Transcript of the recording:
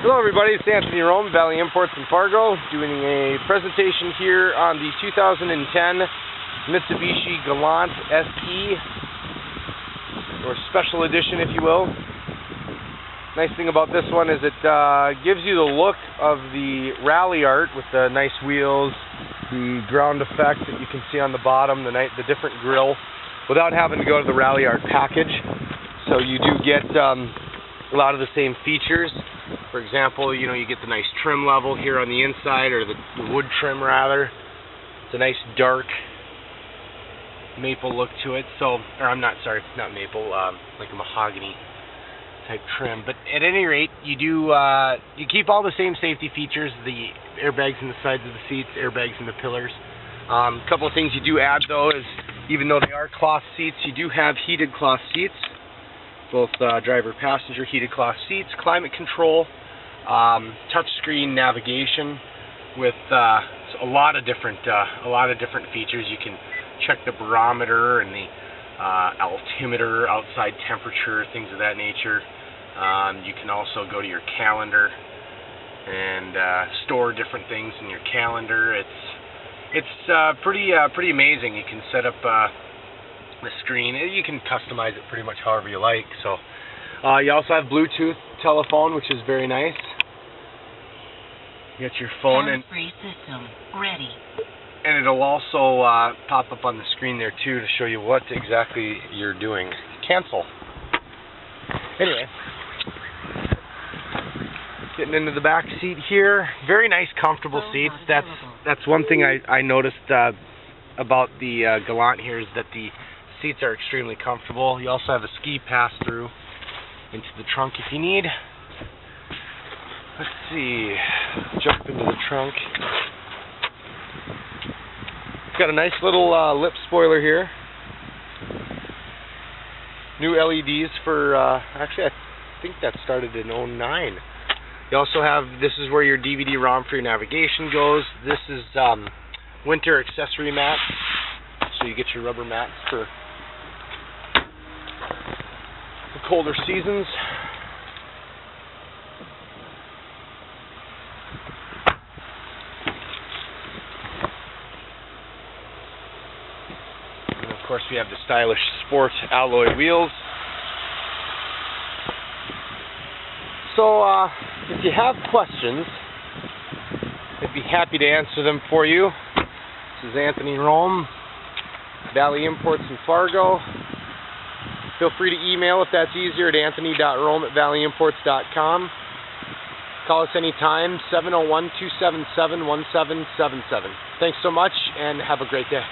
Hello everybody, it's Anthony Rome, Valley Imports in Fargo, doing a presentation here on the 2010 Mitsubishi Galant SE, or special edition if you will. Nice thing about this one is it gives you the look of the Rally Art with the nice wheels, the ground effect that you can see on the bottom, the different grill, without having to go to the Rally Art package. So you do get a lot of the same features. For example, you know, you get the nice trim level here on the inside, or the wood trim rather. It's a nice dark maple look to it. So, like a mahogany type trim. But at any rate, you do you keep all the same safety features: the airbags in the sides of the seats, airbags in the pillars. A couple of things you do add though is, even though they are cloth seats, you do have heated cloth seats. Both driver-passenger heated cloth seats, climate control, touchscreen navigation, with a lot of different features. You can check the barometer and the altimeter, outside temperature, things of that nature. You can also go to your calendar and store different things in your calendar. It's pretty amazing. You can set up the screen. You can customize it pretty much however you like. So you also have Bluetooth telephone, which is very nice. You got your phone and free system ready. And it'll also pop up on the screen there too to show you what exactly you're doing. Cancel. Anyway, getting into the back seat here. Very nice, comfortable seats. That's one thing I noticed about the Galant here, is that the seats are extremely comfortable. You also have a ski pass-through into the trunk if you need. Let's see, jump into the trunk. It's got a nice little lip spoiler here. New LEDs for, actually I think that started in 09. You also have, this is where your DVD-ROM for your navigation goes. This is winter accessory mats, so you get your rubber mats for the colder seasons. And of course we have the stylish sport alloy wheels. So if you have questions, I'd be happy to answer them for you. This is Anthony Rome, Valley Imports in Fargo. Feel free to email if that's easier at anthony.rome@valleyimports.com. Call us anytime, 701-277-1777. Thanks so much and have a great day.